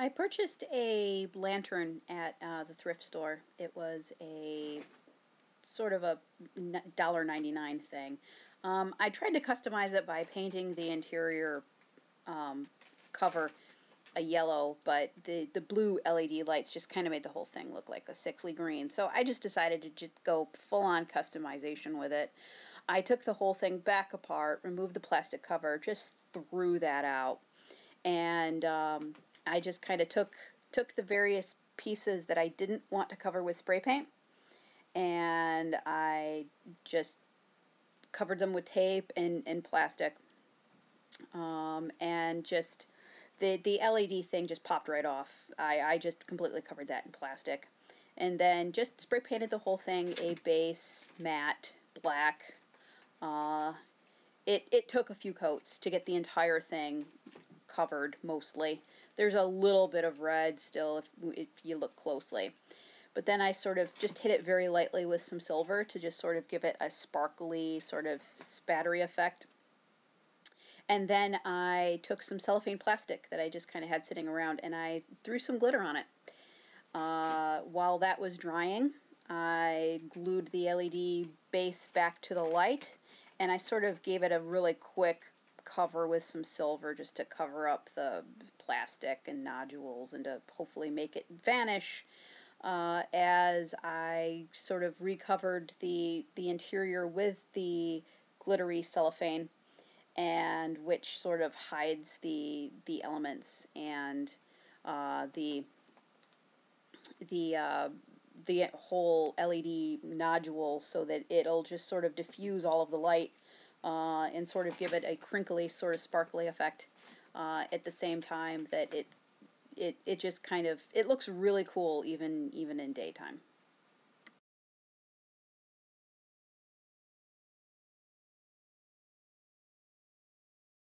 I purchased a lantern at the thrift store. It was a sort of a $1.99 thing. I tried to customize it by painting the interior cover a yellow, but the blue LED lights just kind of made the whole thing look like a sickly green. So I just decided to just go full-on customization with it. I took the whole thing back apart, removed the plastic cover, just threw that out, and I just kind of took the various pieces that I didn't want to cover with spray paint, and I just covered them with tape and plastic, and just the LED thing just popped right off. I just completely covered that in plastic, and then just spray painted the whole thing a base matte black. It took a few coats to get the entire thing covered mostly. There's a little bit of red still if you look closely. But then I sort of just hit it very lightly with some silver to just sort of give it a sparkly sort of spattery effect. And then I took some cellophane plastic that I just kind of had sitting around and I threw some glitter on it. While that was drying, I glued the LED base back to the light, and I sort of gave it a really quick cover with some silver just to cover up the plastic and nodules and to hopefully make it vanish as I sort of recovered the interior with the glittery cellophane, and which sort of hides the elements and the whole LED nodule, so that it'll just sort of diffuse all of the light and sort of give it a crinkly sort of sparkly effect at the same time that it just kind of, it looks really cool even in daytime.